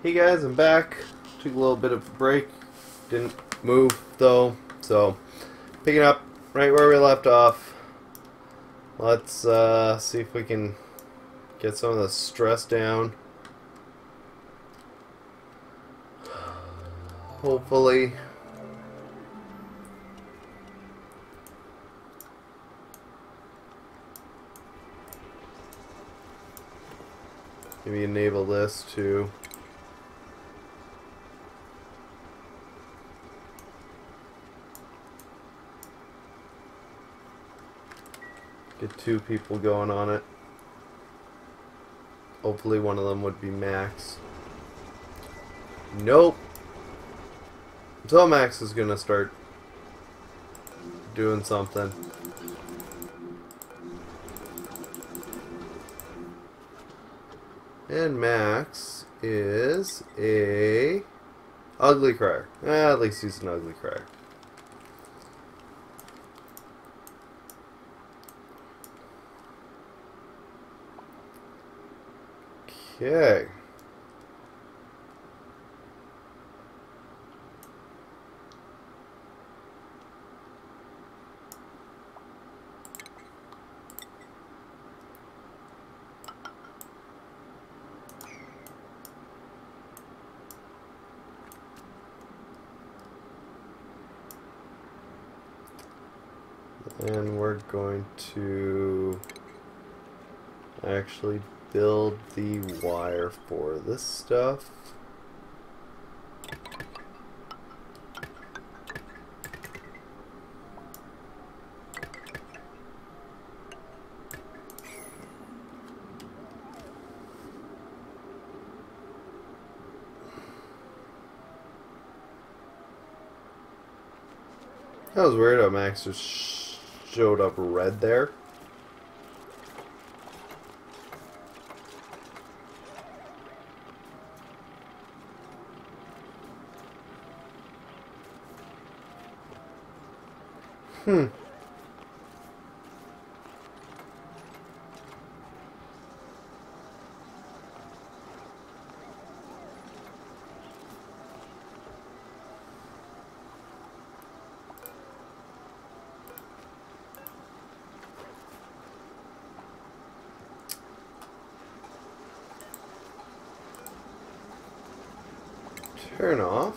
Hey guys, I'm back. Took a little bit of a break. Didn't move though, so picking up right where we left off. Let's see if we can get some of the stress down. Hopefully. Let me enable this to... get two people going on it. Hopefully one of them would be Max. Nope. Until Max is gonna start doing something. And Max is a ugly crier. At least he's an ugly crier. Okay. And we're going to actually build the wire for this stuff. That was weird how Max just showed up red there. Turn off.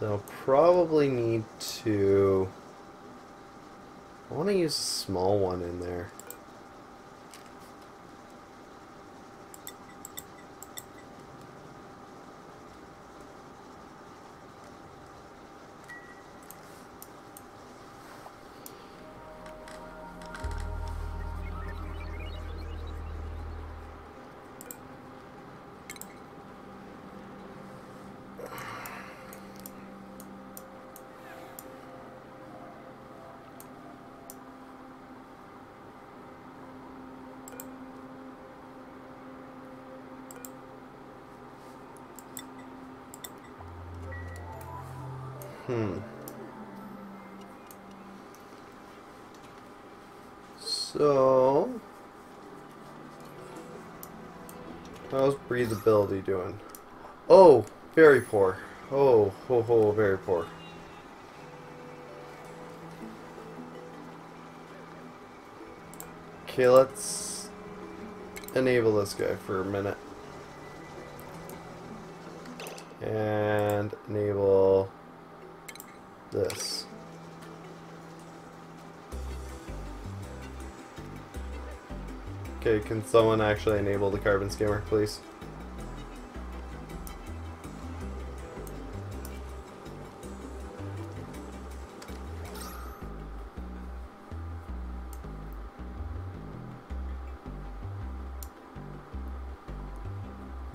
They'll probably need to... I want to use a small one in there. So, how's breathability doing? Oh, very poor. Oh, ho, ho, very poor. Okay, let's enable this guy for a minute. And enable... this. Okay, can someone actually enable the carbon skimmer, please?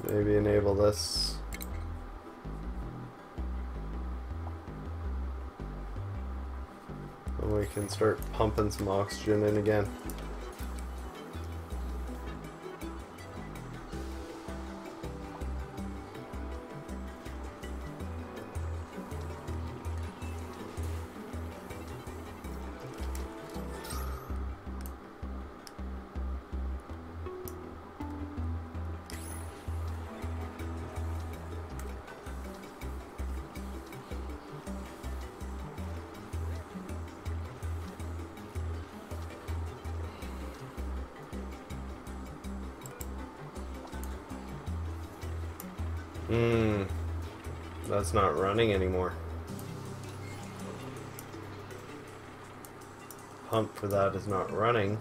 Maybe enable this. We can start pumping some oxygen in again. That's not running anymore. Pump for that is not running,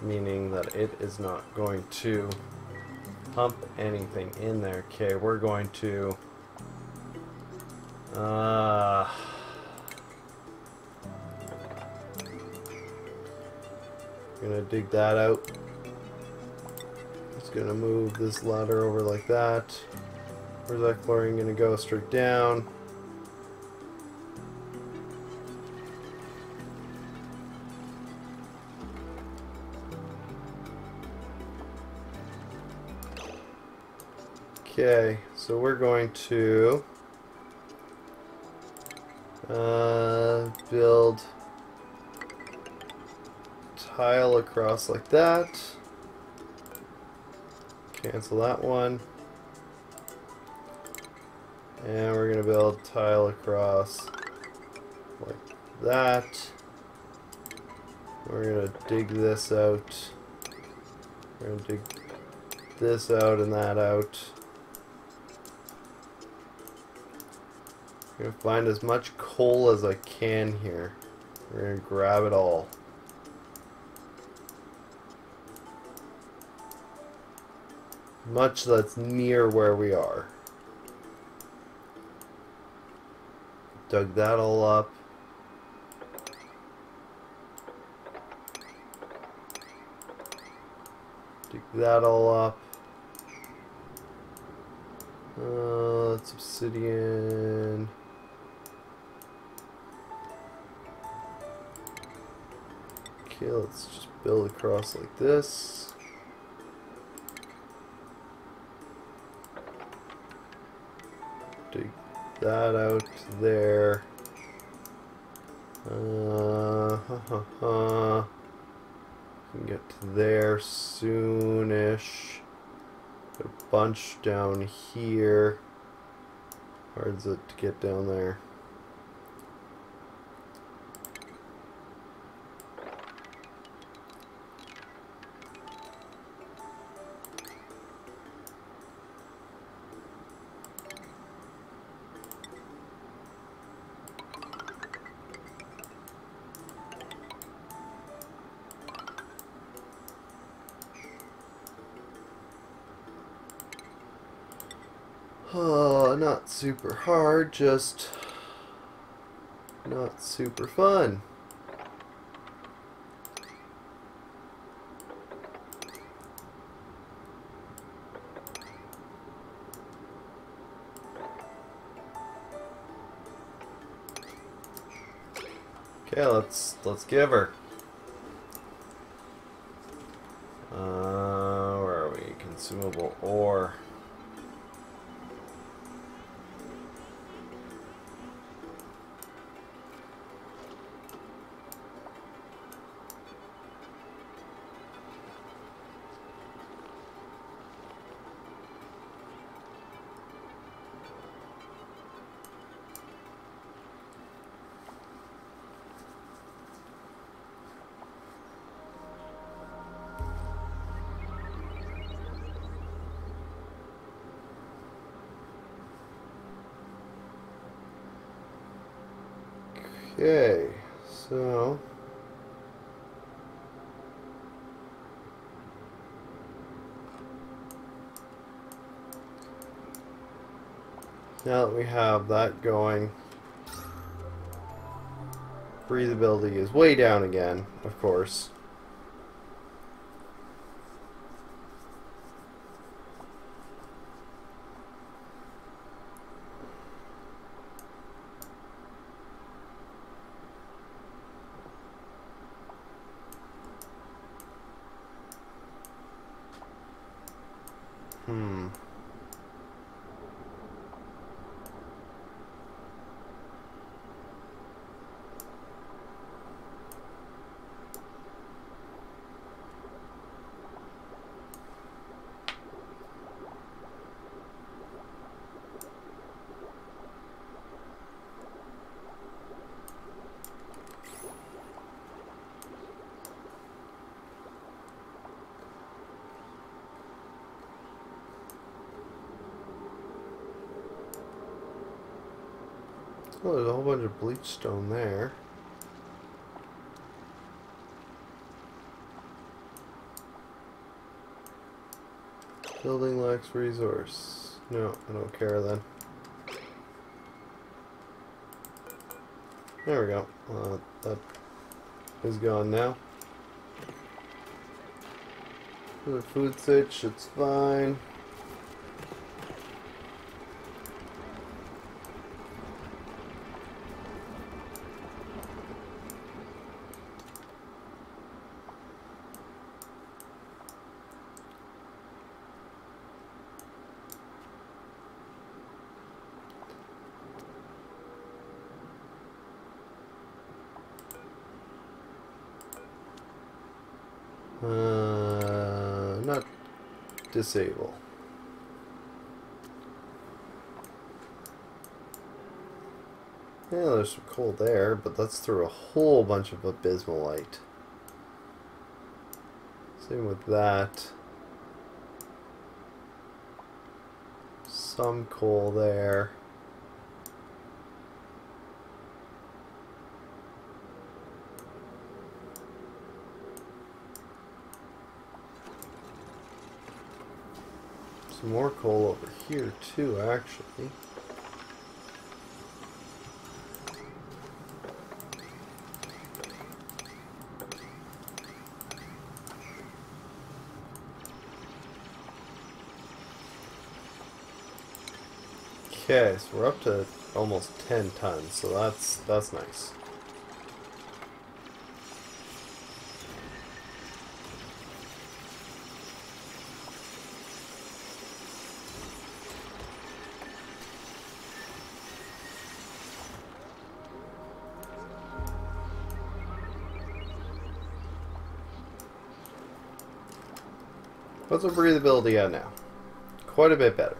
meaning that it is not going to pump anything in there. Okay, we're going to gonna dig that out. It's gonna move this ladder over like that. Where's that chlorine gonna go? Straight down. Okay, so we're going to build tile across like that. Cancel that one. And we're going to build tile across like that. We're going to dig this out. We're going to dig this out and that out. I'm going to find as much coal as I can here. We're going to grab it all. Much that's near where we are. Dug that all up. Dig that all up. That's obsidian. Okay, let's just build across like this. Dig that out there. We can get to there soonish. Put a bunch down here. Hard is it to get down there? Not super hard, just not super fun. Okay, let's give her. Where are we? Consumable ore. Okay, so now that we have that going, breathability is way down again, of course. Flooded a whole bunch of bleach stone there. Building lacks resource. No, I don't care then. There we go. That is gone now. The food sitch, it's fine. Not disable. Yeah, there's some coal there, but that's through a whole bunch of Vismolite. Same with that. Some coal there. More coal over here too, actually. Okay, so we're up to almost 10 tons, so that's nice. What's our breathability at now? Quite a bit better.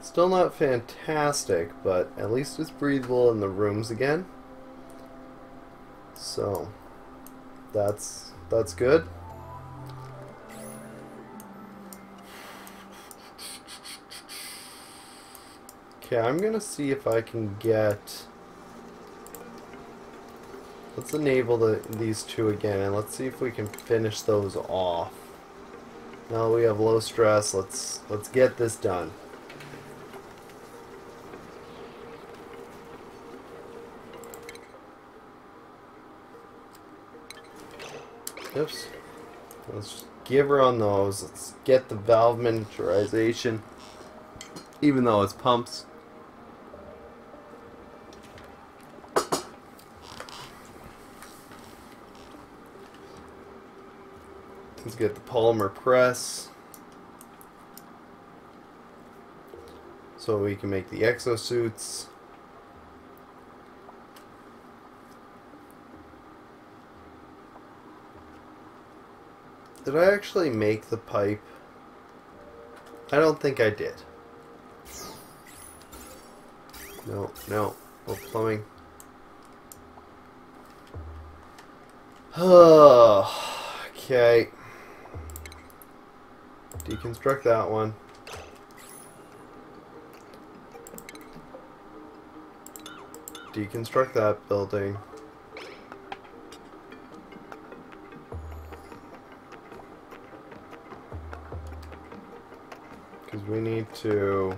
Still not fantastic, but at least it's breathable in the rooms again. So that's good. Okay, I'm gonna see if I can get. Let's enable these two again, and let's see if we can finish those off. Now that we have low stress, let's get this done. Oops. Let's just give her on those. Let's get the valve miniaturization, even though it's pumps. Let's get the polymer press so we can make the exosuits. Did I actually make the pipe? I don't think I did. No. Oh, plumbing. Oh, okay. Deconstruct that one. Deconstruct that building. Because we need to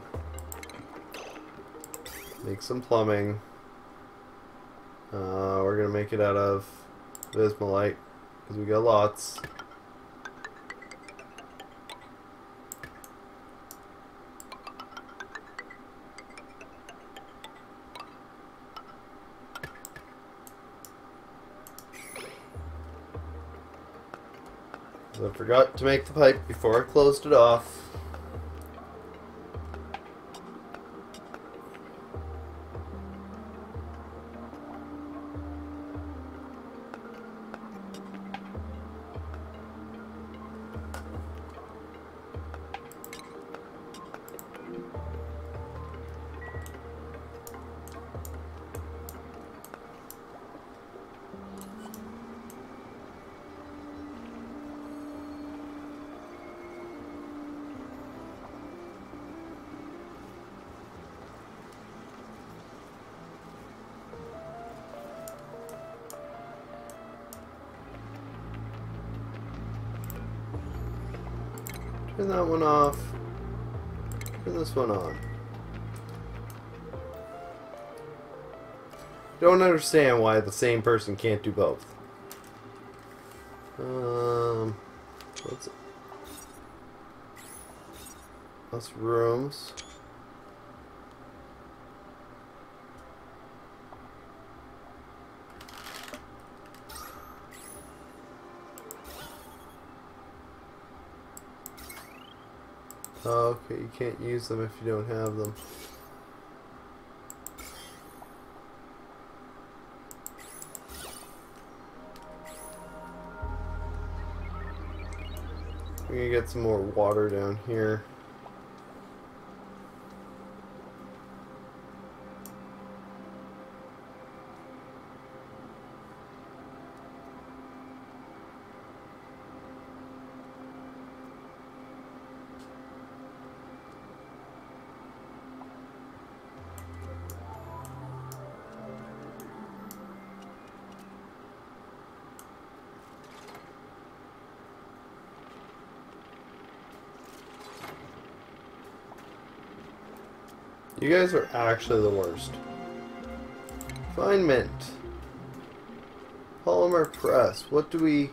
make some plumbing. We're going to make it out of Vismolite because we got lots. I forgot to make the pipe before I closed it off. Turn that one off. Turn this one on. Don't understand why the same person can't do both. What's rooms? Oh, okay, you can't use them if you don't have them. We're gonna get some more water down here. You guys are actually the worst. Fine mint. Polymer press. What do we...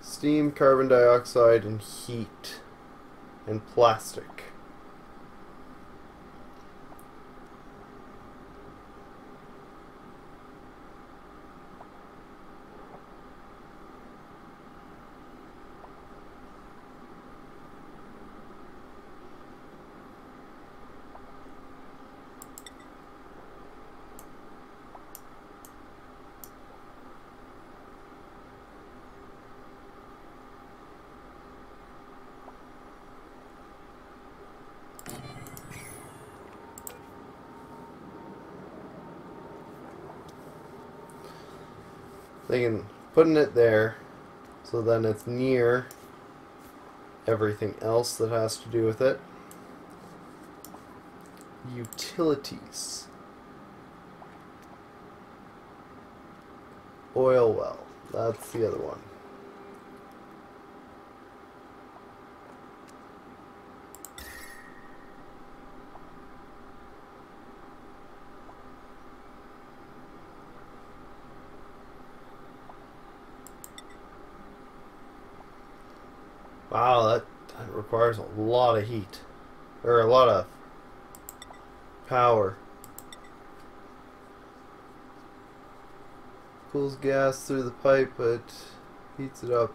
Steam, carbon dioxide, and heat. And plastic. Thinking putting it there so then it's near everything else that has to do with it. Utilities. Oil well. That's the other one. Wow, that requires a lot of heat, or a lot of power. Cools gas through the pipe, but heats it up.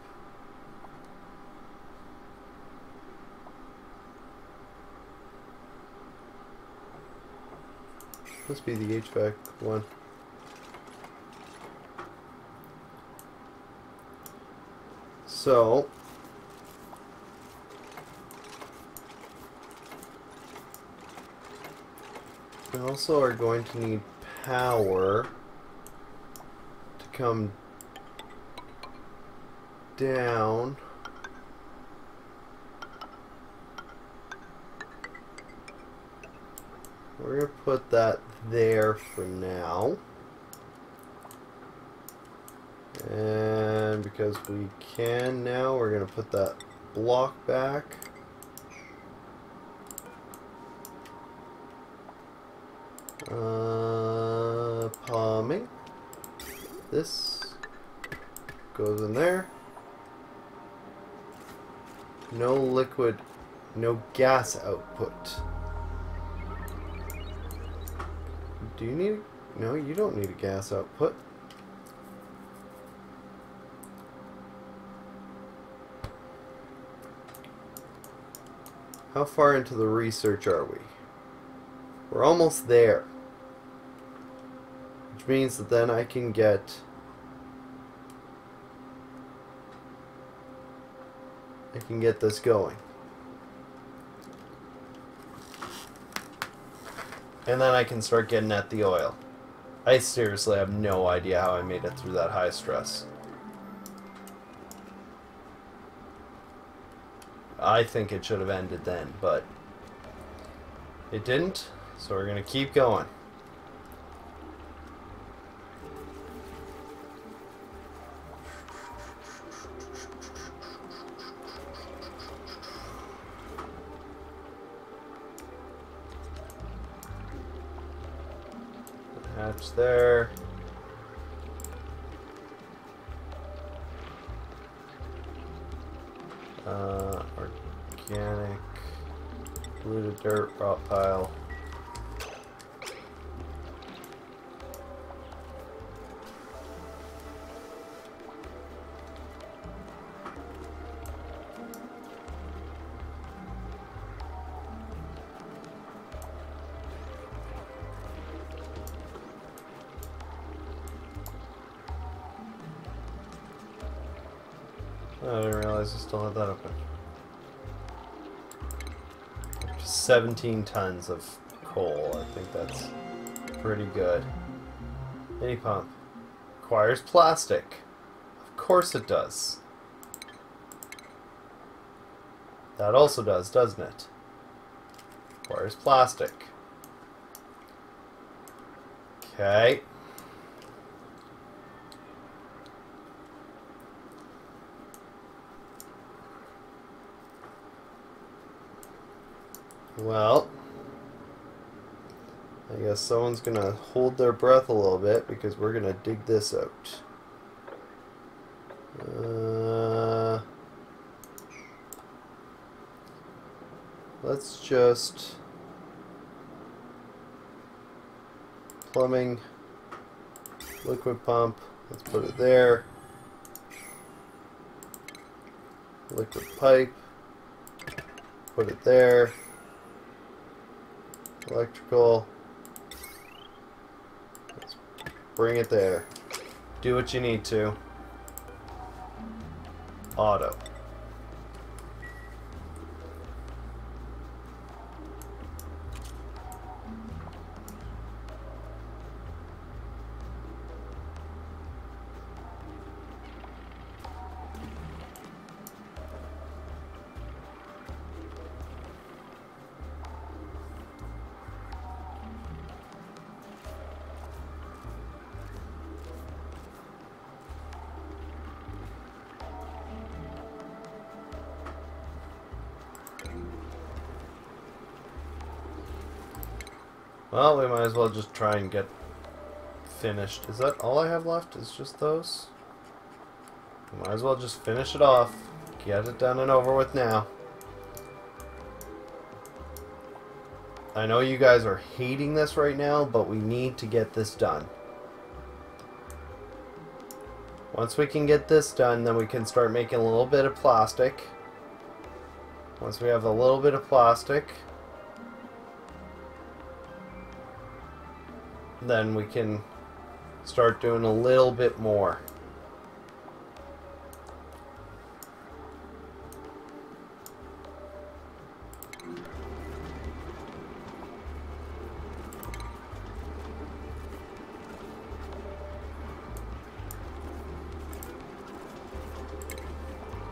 Must be the HVAC one. So... we also are going to need power to come down. We're going to put that there for now. And because we can now, we're going to put that block back. Palming. This goes in there. No liquid, no gas output. Do you need? No, you don't need a gas output. How far into the research are we? We're almost there. Which means that then I can get... I can get this going. And then I can start getting at the oil. I seriously have no idea how I made it through that high stress. I think it should have ended then, but... it didn't, so we're going to keep going. That's there. Organic, polluted dirt, rock pile. I didn't realize I still had that open. 17 tons of coal. I think that's pretty good. Mini pump. Requires plastic. Of course it does. That also does, doesn't it? Requires plastic. Okay. Well, I guess someone's going to hold their breath a little bit because we're going to dig this out. Let's just plumbing, liquid pump, let's put it there, liquid pipe, put it there. Electrical. Let's bring it there. Do what you need to. Auto. Well, we might as well just try and get finished. Is that all I have left? Is just those? Might as well just finish it off. Get it done and over with now. I know you guys are hating this right now, but we need to get this done. Once we can get this done, then we can start making a little bit of plastic. Once we have a little bit of plastic, then we can start doing a little bit more.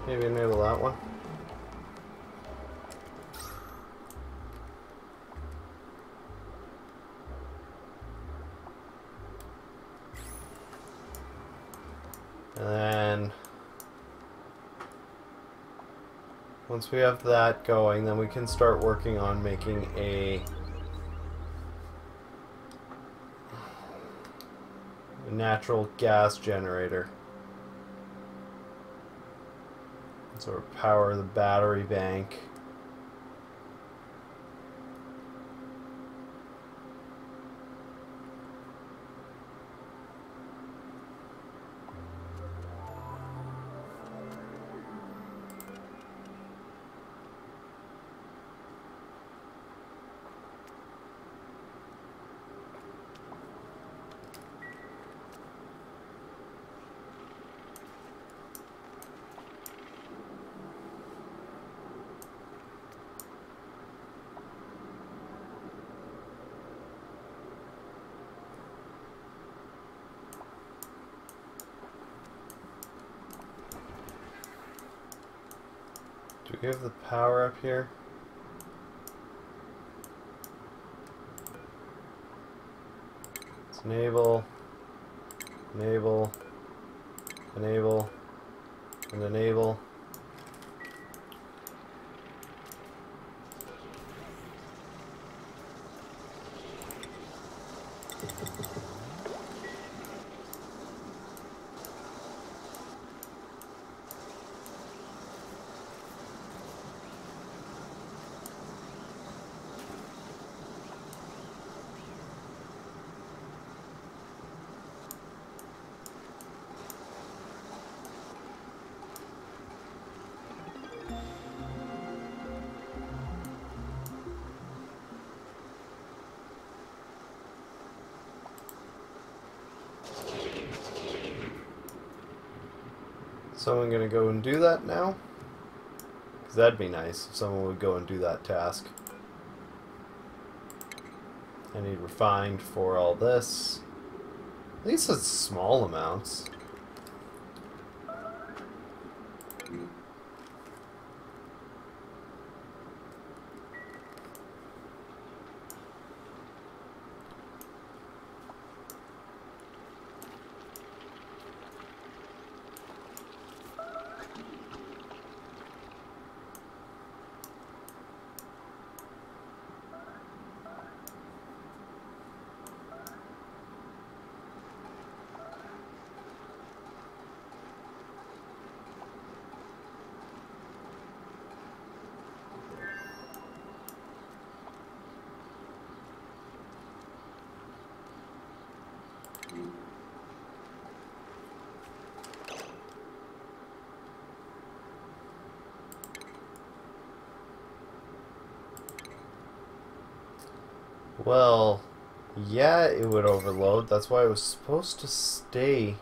Maybe enable that one. And then, once we have that going, then we can start working on making a natural gas generator. So we'll power the battery bank. Do we have the power up here? Let's enable, enable, enable, and enable. someone going to go and do that now? Because that'd be nice if someone would go and do that task. I need refined for all this. At least it's small amounts. Well, yeah, it would overload. That's why it was supposed to stay.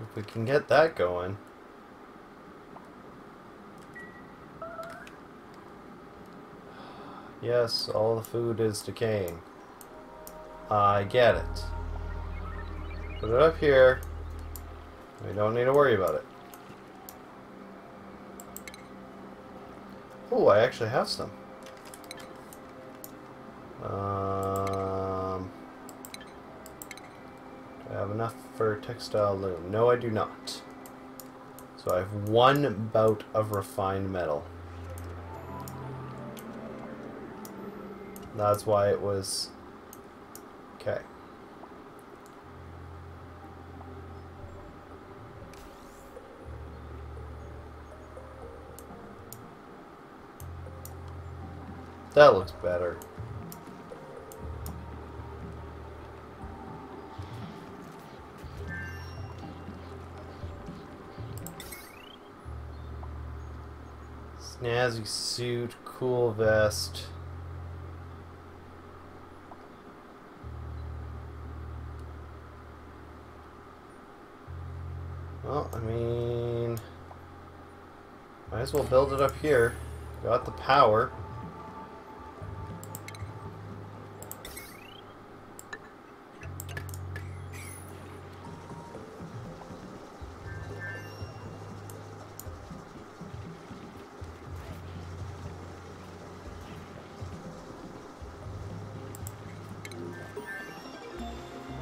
If we can get that going. Yes, all the food is decaying. I get it. Put it up here. We don't need to worry about it. Oh, I actually have some. Do I have enough for textile loom? No, I do not. So I have one bout of refined metal. That's why it was... Okay. That looks better. Snazzy suit, cool vest. Well, I mean, might as well build it up here. Got the power.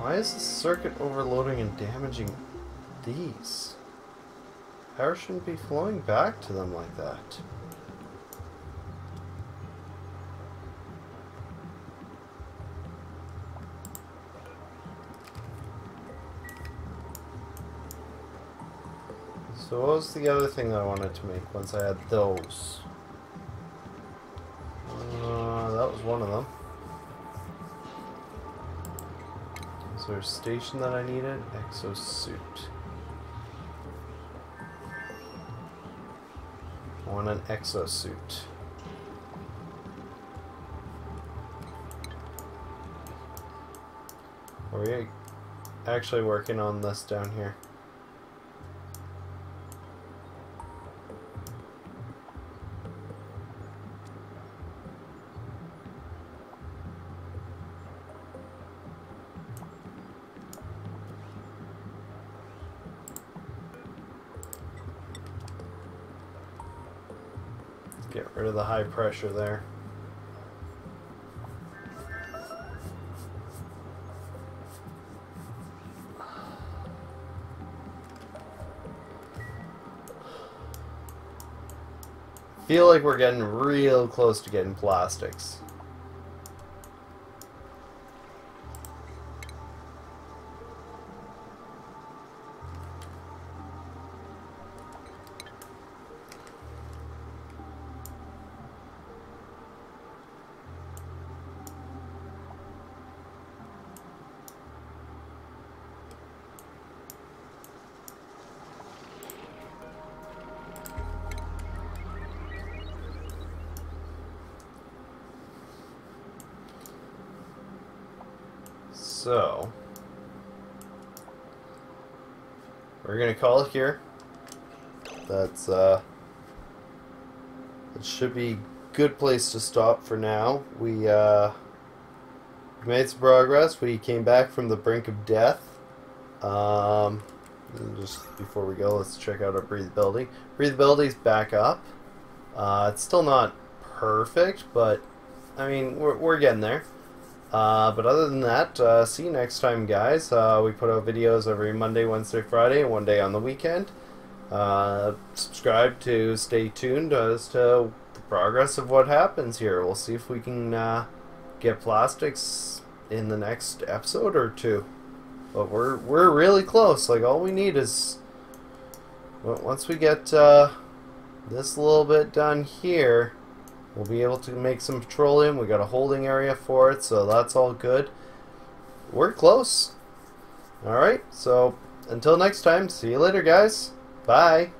Why is the circuit overloading and damaging these? Power shouldn't be flowing back to them like that. So what was the other thing that I wanted to make once I had those? That was one of them. Is there a station that I needed? Exosuit. I want an exosuit. Are we actually working on this down here? Get rid of the high pressure there. feel like we're getting real close to getting plastics. So, we're going to call it here. That's, that should be a good place to stop for now. We, made some progress. We came back from the brink of death. Just before we go, let's check out our breathability. Breathability's back up. It's still not perfect, but, I mean, we're getting there. But other than that, see you next time, guys. We put out videos every Monday, Wednesday, Friday, and one day on the weekend. Subscribe to stay tuned as to the progress of what happens here. We'll see if we can get plastics in the next episode or two. But we're really close. Like, all we need is, once we get this little bit done here, we'll be able to make some petroleum. We got a holding area for it, so that's all good. We're close. Alright, so until next time, see you later, guys. Bye.